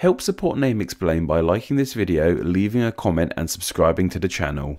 Help support Name Explain by liking this video, leaving a comment and subscribing to the channel.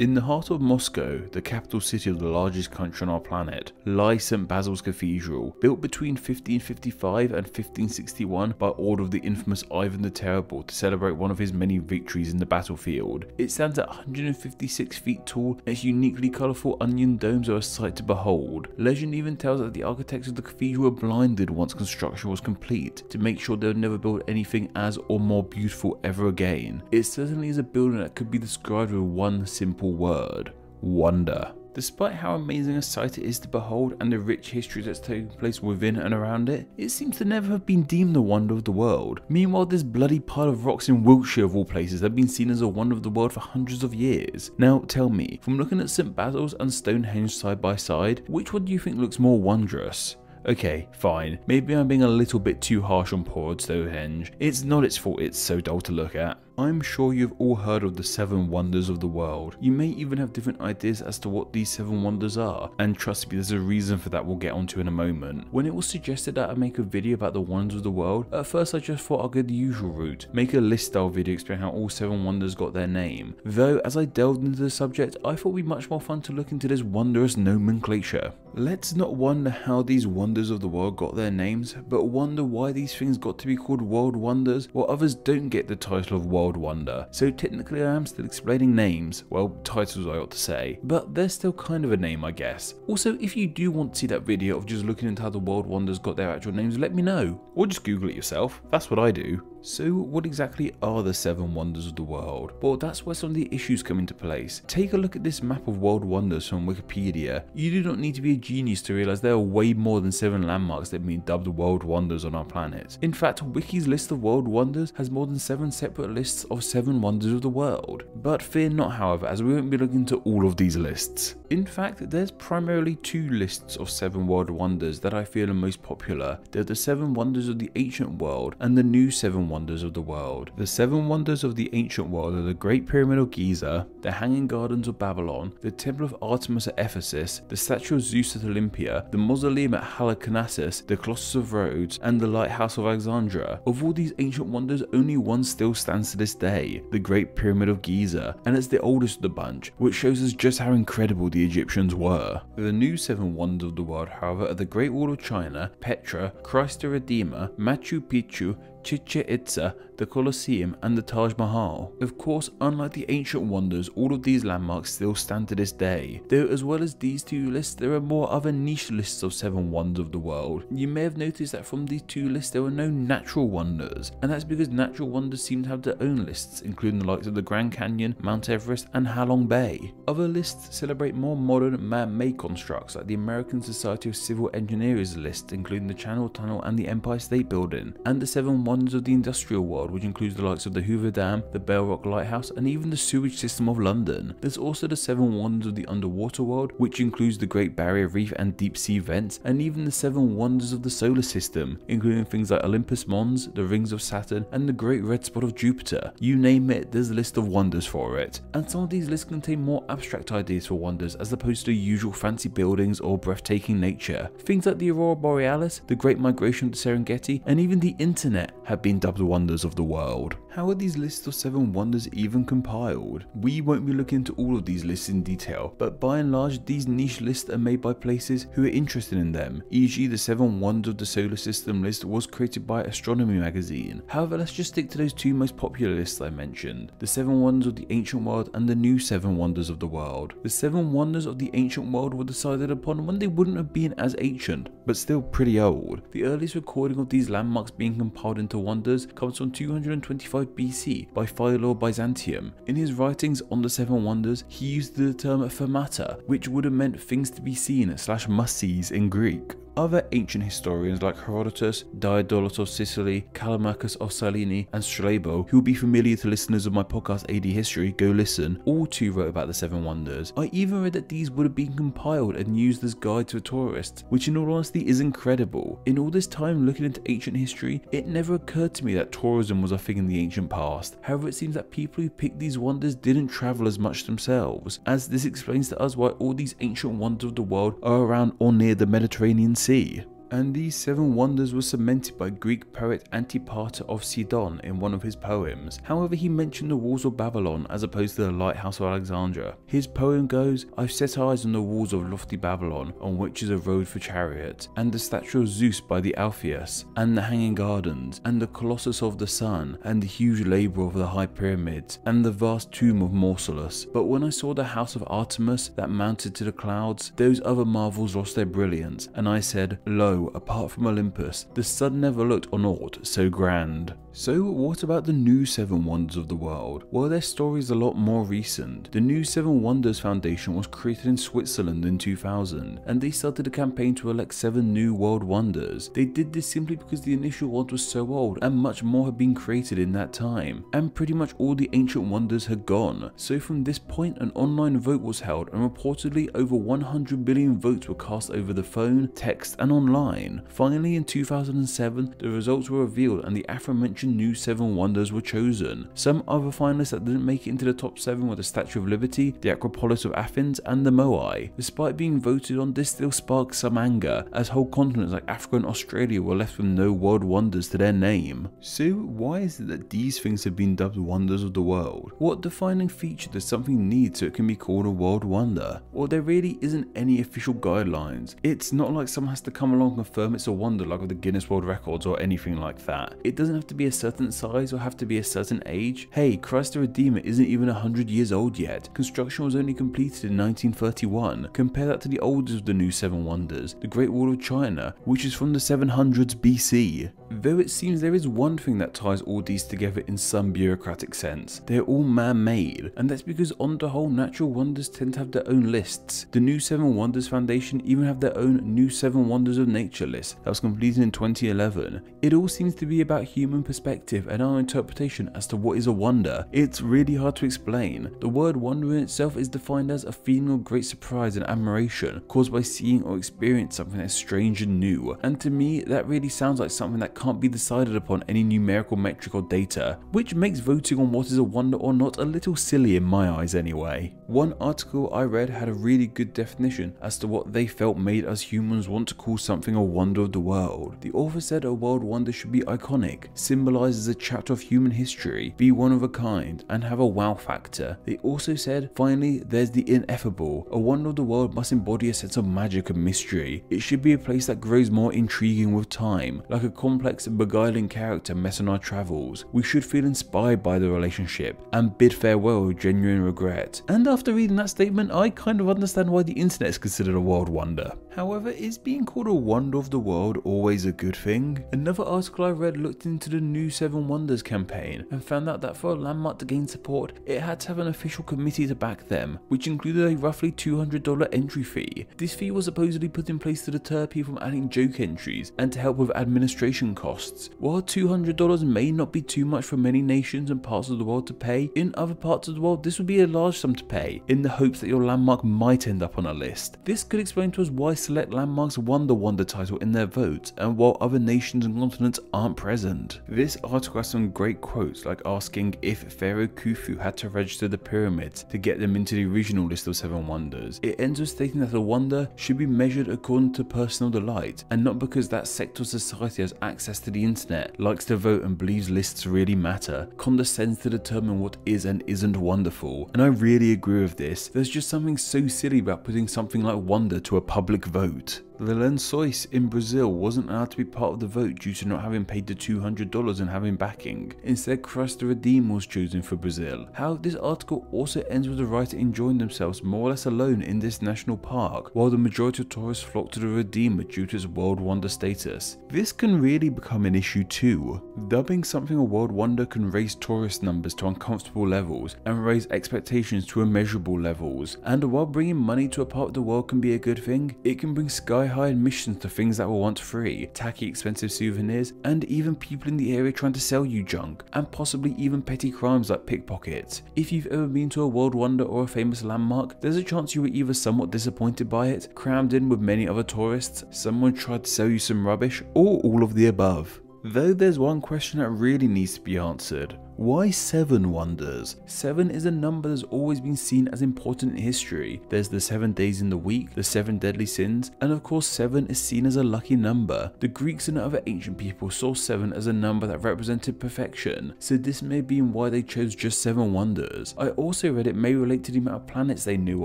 In the heart of Moscow, the capital city of the largest country on our planet, lies St. Basil's Cathedral, built between 1555 and 1561 by order of the infamous Ivan the Terrible to celebrate one of his many victories in the battlefield. It stands at 156 feet tall, and its uniquely colourful onion domes are a sight to behold. Legend even tells that the architects of the cathedral were blinded once construction was complete, to make sure they would never build anything as or more beautiful ever again. It certainly is a building that could be described with one simple word: wonder. Despite how amazing a sight it is to behold and the rich history that's taken place within and around it, it seems to never have been deemed the wonder of the world. Meanwhile, this bloody pile of rocks in Wiltshire of all places have been seen as a wonder of the world for hundreds of years. Now tell me, from looking at St. Basil's and Stonehenge side by side, which one do you think looks more wondrous? Okay, fine, maybe I'm being a little bit too harsh on poor old Stonehenge. It's not its fault it's so dull to look at. I'm sure you've all heard of the 7 Wonders of the world. You may even have different ideas as to what these 7 wonders are, and trust me, there's a reason for that we'll get onto in a moment. When it was suggested that I make a video about the wonders of the world, at first I just thought I'd go the usual route, make a list style video explaining how all 7 wonders got their name. Though, as I delved into the subject, I thought it would be much more fun to look into this wondrous nomenclature. Let's not wonder how these wonders of the world got their names, but wonder why these things got to be called world wonders while others don't get the title of world wonder. So technically I am still explaining names, well, titles I ought to say, but they're still kind of a name I guess. Also, if you do want to see that video of just looking into how the world wonders got their actual names, let me know, or just Google it yourself, that's what I do. So what exactly are the 7 wonders of the world? Well, that's where some of the issues come into place. Take a look at this map of world wonders from Wikipedia. You do not need to be a genius to realise there are way more than 7 landmarks that have been dubbed world wonders on our planet. In fact, Wiki's list of world wonders has more than 7 separate lists of 7 wonders of the world. But fear not, however, as we won't be looking into all of these lists. In fact, there's primarily 2 lists of 7 world wonders that I feel are most popular. They're the 7 wonders of the ancient world and the new 7 wonders of the world. The 7 wonders of the ancient world are the Great Pyramid of Giza, the Hanging Gardens of Babylon, the Temple of Artemis at Ephesus, the Statue of Zeus at Olympia, the Mausoleum at Halicarnassus, the Colossus of Rhodes, and the Lighthouse of Alexandria. Of all these ancient wonders, only one still stands to this day, the Great Pyramid of Giza, and it's the oldest of the bunch, which shows us just how incredible the Egyptians were. The new 7 wonders of the world, however, are the Great Wall of China, Petra, Christ the Redeemer, Machu Picchu, Chichen Itza, the Colosseum, and the Taj Mahal. Of course, unlike the ancient wonders, all of these landmarks still stand to this day, though as well as these 2 lists, there are more other niche lists of 7 wonders of the world. You may have noticed that from these 2 lists there were no natural wonders, and that's because natural wonders seem to have their own lists, including the likes of the Grand Canyon, Mount Everest, and Halong Bay. Other lists celebrate more modern man-made constructs, like the American Society of Civil Engineers list, including the Channel Tunnel and the Empire State Building, and the 7 wonders of the industrial world, which includes the likes of the Hoover Dam, the Bell Rock Lighthouse, and even the sewage system of London. There's also the 7 wonders of the underwater world, which includes the Great Barrier Reef and deep sea vents, and even the 7 wonders of the solar system, including things like Olympus Mons, the rings of Saturn, and the Great Red Spot of Jupiter. You name it, there's a list of wonders for it. And some of these lists contain more abstract ideas for wonders as opposed to the usual fancy buildings or breathtaking nature. Things like the Aurora Borealis, the Great Migration of the Serengeti, and even the internet have been dubbed wonders of the world. How are these lists of 7 wonders even compiled? We won't be looking into all of these lists in detail, but by and large these niche lists are made by places who are interested in them, e.g. the 7 wonders of the solar system list was created by Astronomy magazine. However, let's just stick to those 2 most popular lists I mentioned, the 7 wonders of the ancient world and the new 7 wonders of the world. The 7 wonders of the ancient world were decided upon when they wouldn't have been as ancient, but still pretty old. The earliest recording of these landmarks being compiled into wonders comes from 225 BC by Philo of Byzantium. In his writings on the 7 wonders, he used the term fermata, which would have meant things to be seen / must-sees in Greek. Other ancient historians like Herodotus, Diodorus of Sicily, Callimachus of Salini, and Strabo, who will be familiar to listeners of my podcast AD History, go listen, all too wrote about the 7 wonders. I even read that these would have been compiled and used as guides for tourists, which in all honesty is incredible. In all this time looking into ancient history, it never occurred to me that tourism was a thing in the ancient past. However, it seems that people who picked these wonders didn't travel as much themselves, as this explains to us why all these ancient wonders of the world are around or near the Mediterranean Sea. and these seven wonders were cemented by Greek poet Antipater of Sidon in one of his poems. However, he mentioned the walls of Babylon as opposed to the lighthouse of Alexandria. His poem goes, "I've set eyes on the walls of lofty Babylon, on which is a road for chariots, and the statue of Zeus by the Alpheus, and the hanging gardens, and the colossus of the sun, and the huge labour of the high pyramids, and the vast tomb of Mausolus. But when I saw the house of Artemis that mounted to the clouds, those other marvels lost their brilliance, and I said, Lo, apart from Olympus, the sun never looked on aught so grand." So what about the new seven wonders of the world? Well, their story is a lot more recent. The New Seven Wonders Foundation was created in Switzerland in 2000, and they started a campaign to elect 7 new world wonders. They did this simply because the initial one was so old and much more had been created in that time, and pretty much all the ancient wonders had gone. So from this point, an online vote was held, and reportedly over 100 billion votes were cast over the phone, text and online. Finally, in 2007, the results were revealed and the aforementioned new 7 wonders were chosen. Some other finalists that didn't make it into the top 7 were the Statue of Liberty, the Acropolis of Athens and the Moai. Despite being voted on, this still sparked some anger, as whole continents like Africa and Australia were left with no world wonders to their name. So why is it that these things have been dubbed wonders of the world? What defining feature does something need so it can be called a world wonder? Well, there really isn't any official guidelines. It's not like someone has to come along and confirm it's a wonder like with the Guinness World Records or anything like that. It doesn't have to be a certain size or have to be a certain age. Hey, Christ the Redeemer isn't even 100 years old yet. Construction was only completed in 1931. Compare that to the oldest of the new 7 wonders, the Great Wall of China, which is from the 700s BC. Though it seems there is one thing that ties all these together in some bureaucratic sense. They're all man-made, and that's because on the whole, natural wonders tend to have their own lists. The New Seven Wonders Foundation even have their own New Seven Wonders of Nature list that was completed in 2011. It all seems to be about human perspective and our interpretation as to what is a wonder. It's really hard to explain. The word wonder in itself is defined as a feeling of great surprise and admiration caused by seeing or experiencing something that's strange and new. And to me, that really sounds like something that can't be decided upon any numerical metric or data, which makes voting on what is a wonder or not a little silly in my eyes anyway. One article I read had a really good definition as to what they felt made us humans want to call something a wonder of the world. The author said a world wonder should be iconic, symbolizes a chapter of human history, be one of a kind, and have a wow factor. They also said, finally, there's the ineffable. A wonder of the world must embody a sense of magic and mystery. It should be a place that grows more intriguing with time, like a complex and beguiling character met on our travels. We should feel inspired by the relationship and bid farewell with genuine regret. And after reading that statement, I kind of understand why the internet is considered a world wonder. However, is being called a wonder of the world always a good thing? Another article I read looked into the New Seven Wonders campaign and found out that for a landmark to gain support, it had to have an official committee to back them, which included a roughly $200 entry fee. This fee was supposedly put in place to deter people from adding joke entries and to help with administration costs. While $200 may not be too much for many nations and parts of the world to pay, in other parts of the world this would be a large sum to pay, in the hopes that your landmark might end up on a list. This could explain to us why select landmarks won the wonder title in their vote, and while other nations and continents aren't present. This article has some great quotes, like asking if Pharaoh Khufu had to register the pyramids to get them into the original list of 7 wonders. It ends with stating that a wonder should be measured according to personal delight, and not because that sector of society has access to the internet, likes to vote and believes lists really matter, condescends to determine what is and isn't wonderful. And I really agree with this. There's just something so silly about putting something like wonder to a public vote. The Lençóis in Brazil wasn't allowed to be part of the vote due to not having paid the $200 and having backing. Instead, Christ the Redeemer was chosen for Brazil. How this article also ends with the writer enjoying themselves more or less alone in this national park, while the majority of tourists flock to the Redeemer due to its world wonder status. This can really become an issue too. Dubbing something a world wonder can raise tourist numbers to uncomfortable levels and raise expectations to immeasurable levels. And while bringing money to a part of the world can be a good thing, it can bring sky-high admissions to things that were once free, tacky expensive souvenirs, and even people in the area trying to sell you junk, and possibly even petty crimes like pickpockets. If you've ever been to a world wonder or a famous landmark, there's a chance you were either somewhat disappointed by it, crammed in with many other tourists, someone tried to sell you some rubbish, or all of the above. Though there's one question that really needs to be answered. Why seven wonders? Seven is a number that's always been seen as important in history. There's the 7 days in the week, the 7 deadly sins, and of course 7 is seen as a lucky number. The Greeks and other ancient people saw 7 as a number that represented perfection, so this may be why they chose just 7 wonders. I also read it may relate to the amount of planets they knew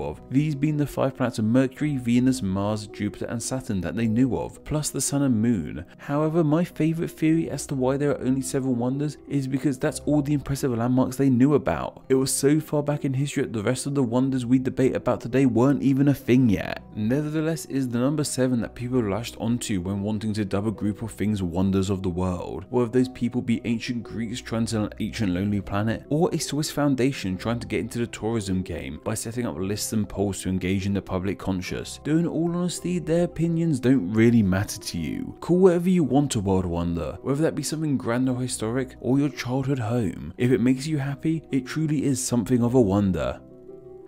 of, these being the 5 planets of Mercury, Venus, Mars, Jupiter and Saturn that they knew of, plus the sun and moon. However, my favourite theory as to why there are only 7 wonders is because that's all the impressive landmarks they knew about. It was so far back in history that the rest of the wonders we debate about today weren't even a thing yet. Nevertheless, it is the number 7 that people latched onto when wanting to dub a group of things wonders of the world, whether those people be ancient Greeks trying to sell an ancient lonely planet, or a Swiss foundation trying to get into the tourism game by setting up lists and polls to engage in the public conscious. Though in all honesty, their opinions don't really matter to you. Call whatever you want a world wonder, whether that be something grand or historic, or your childhood home. If it makes you happy, it truly is something of a wonder.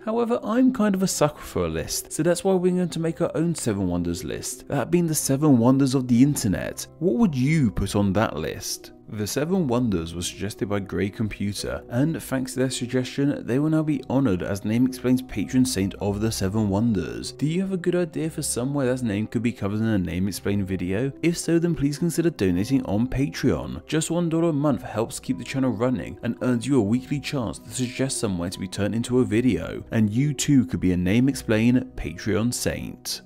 However, I'm kind of a sucker for a list, so that's why we're going to make our own 7 wonders list, that being the 7 wonders of the internet. What would you put on that list? The 7 Wonders was suggested by Grey Computer, and thanks to their suggestion, they will now be honoured as Name Explain's patron saint of the 7 Wonders. Do you have a good idea for somewhere that's name could be covered in a Name Explain video? If so, then please consider donating on Patreon. Just $1 a month helps keep the channel running and earns you a weekly chance to suggest somewhere to be turned into a video, and you too could be a Name Explain Patreon saint.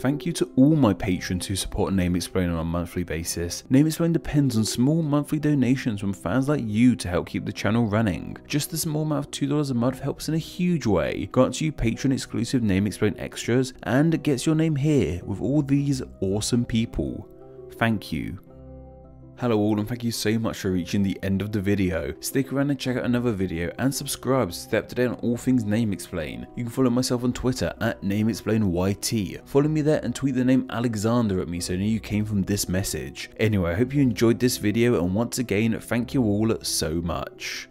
Thank you to all my patrons who support Name Explain on a monthly basis. Name Explain depends on small monthly donations from fans like you to help keep the channel running. Just the small amount of $2 a month helps in a huge way, grants you patron exclusive Name Explain extras, and gets your name here with all these awesome people. Thank you. Hello all, and thank you so much for reaching the end of the video. Stick around and check out another video and subscribe to stay up to date on all things Name Explain. You can follow myself on Twitter at NameExplainYT. Follow me there and tweet the name Alexander at me so I know you came from this message. Anyway, I hope you enjoyed this video, and once again, thank you all so much.